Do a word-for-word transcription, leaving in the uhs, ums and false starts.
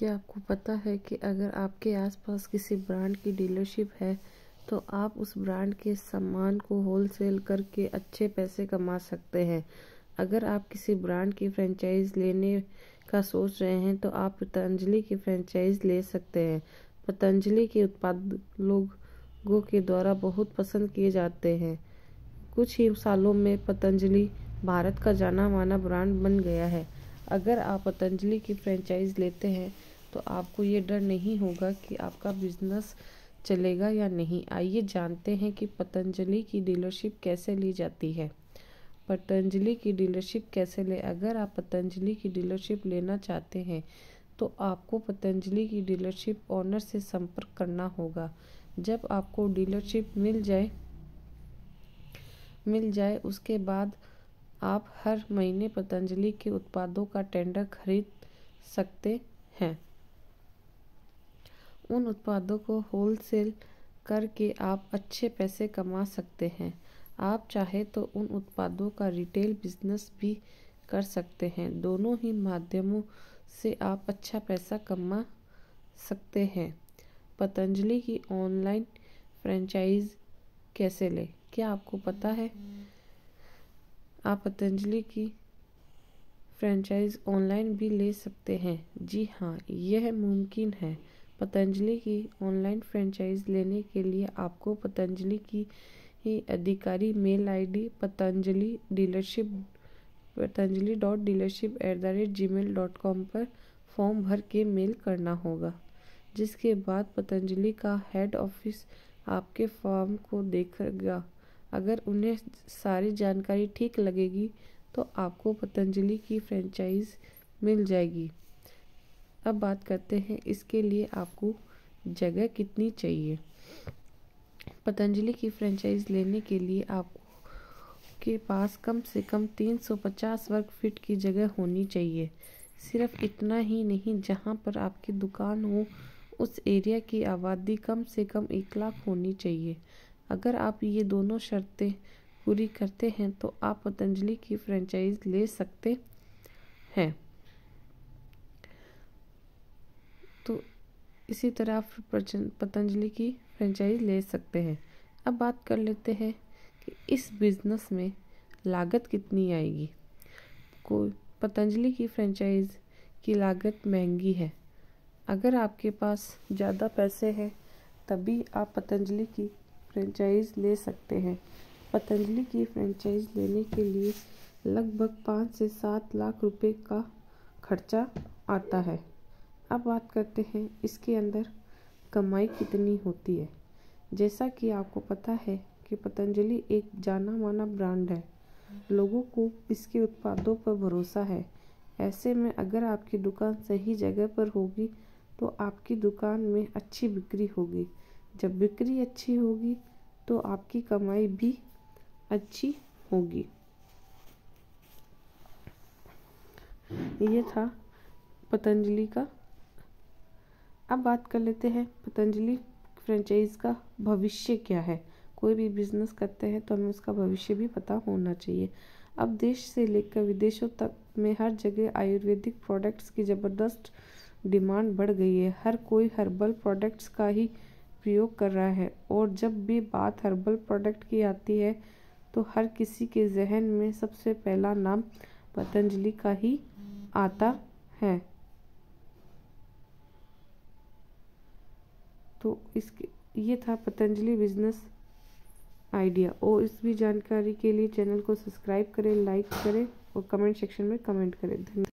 क्या आपको पता है कि अगर आपके आसपास किसी ब्रांड की डीलरशिप है तो आप उस ब्रांड के सामान को होलसेल करके अच्छे पैसे कमा सकते हैं। अगर आप किसी ब्रांड की फ्रेंचाइज लेने का सोच रहे हैं तो आप पतंजलि की फ्रेंचाइज ले सकते हैं। पतंजलि के उत्पाद लोगों के द्वारा बहुत पसंद किए जाते हैं। कुछ ही सालों में पतंजलि भारत का जाना माना ब्रांड बन गया है। अगर आप पतंजलि की फ्रेंचाइज लेते हैं तो आपको ये डर नहीं होगा कि आपका बिजनेस चलेगा या नहीं। आइए जानते हैं कि पतंजलि की डीलरशिप कैसे ली जाती है। पतंजलि की डीलरशिप कैसे लें? अगर आप पतंजलि की डीलरशिप लेना चाहते हैं तो आपको पतंजलि की डीलरशिप ओनर से संपर्क करना होगा। जब आपको डीलरशिप मिल जाए मिल जाए उसके बाद आप हर महीने पतंजलि के उत्पादों का टेंडर खरीद सकते हैं। उन उत्पादों को होलसेल करके आप अच्छे पैसे कमा सकते हैं। आप चाहे तो उन उत्पादों का रिटेल बिजनेस भी कर सकते हैं। दोनों ही माध्यमों से आप अच्छा पैसा कमा सकते हैं। पतंजलि की ऑनलाइन फ्रेंचाइज कैसे लें? क्या आपको पता है आप पतंजलि की फ्रेंचाइज ऑनलाइन भी ले सकते हैं? जी हाँ, यह मुमकिन है। पतंजलि की ऑनलाइन फ्रेंचाइज लेने के लिए आपको पतंजलि की ही अधिकारी mail ID Patanjali dealership Patanjali dot dealership at the rate G mail dot com पर फॉर्म भर के मेल करना होगा, जिसके बाद पतंजलि का हेड ऑफिस आपके फॉर्म को देखेगा। अगर उन्हें सारी जानकारी ठीक लगेगी तो आपको पतंजलि की फ्रेंचाइज मिल जाएगी। अब बात करते हैं इसके लिए आपको जगह कितनी चाहिए। पतंजलि की फ्रेंचाइज लेने के लिए आपको के पास कम से कम तीन सौ पचास वर्ग फीट की जगह होनी चाहिए। सिर्फ इतना ही नहीं, जहां पर आपकी दुकान हो उस एरिया की आबादी कम से कम एक लाख होनी चाहिए। अगर आप ये दोनों शर्तें पूरी करते हैं तो आप पतंजलि की फ्रेंचाइज ले सकते हैं। तो इसी तरह आप पतंजलि की फ्रेंचाइज ले सकते हैं। अब बात कर लेते हैं कि इस बिज़नेस में लागत कितनी आएगी। कोई पतंजलि की फ्रेंचाइज की लागत महंगी है। अगर आपके पास ज़्यादा पैसे हैं तभी आप पतंजलि की फ्रेंचाइज ले सकते हैं। पतंजलि की फ्रेंचाइज लेने के लिए लगभग पाँच से सात लाख रुपए का खर्चा आता है। अब बात करते हैं इसके अंदर कमाई कितनी होती है। जैसा कि आपको पता है कि पतंजलि एक जाना माना ब्रांड है, लोगों को इसके उत्पादों पर भरोसा है। ऐसे में अगर आपकी दुकान सही जगह पर होगी तो आपकी दुकान में अच्छी बिक्री होगी। जब बिक्री अच्छी होगी तो आपकी कमाई भी अच्छी होगी। ये था पतंजलि का। अब बात कर लेते हैं पतंजलि फ्रेंचाइज का भविष्य क्या है। कोई भी बिजनेस करते हैं तो हमें उसका भविष्य भी पता होना चाहिए। अब देश से लेकर विदेशों तक में हर जगह आयुर्वेदिक प्रोडक्ट्स की ज़बरदस्त डिमांड बढ़ गई है। हर कोई हर्बल प्रोडक्ट्स का ही प्रयोग कर रहा है और जब भी बात हर्बल प्रोडक्ट की आती है तो हर किसी के जहन में सबसे पहला नाम पतंजलि का ही आता है। तो इसके ये था पतंजलि बिजनेस आइडिया। और इस भी जानकारी के लिए चैनल को सब्सक्राइब करें, लाइक करें और कमेंट सेक्शन में कमेंट करें। धन्यवाद।